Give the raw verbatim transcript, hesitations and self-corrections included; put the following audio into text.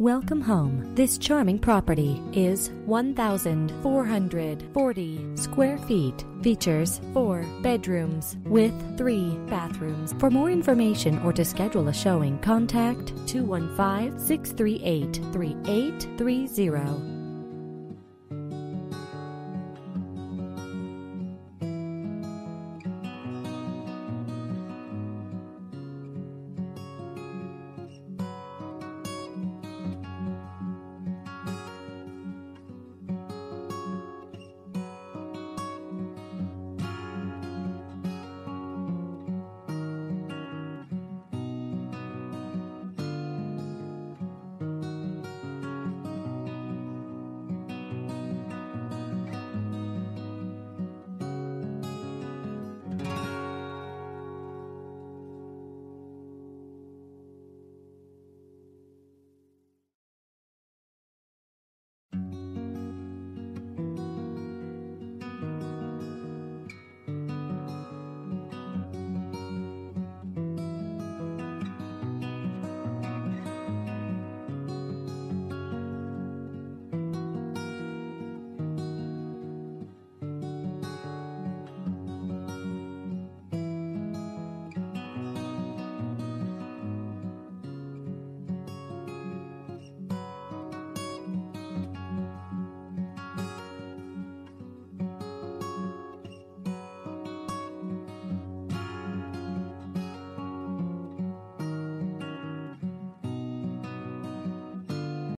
Welcome home. This charming property is one thousand four hundred forty square feet. Features four bedrooms with three bathrooms. For more information or to schedule a showing, contact two one five, six three eight, three eight three zero.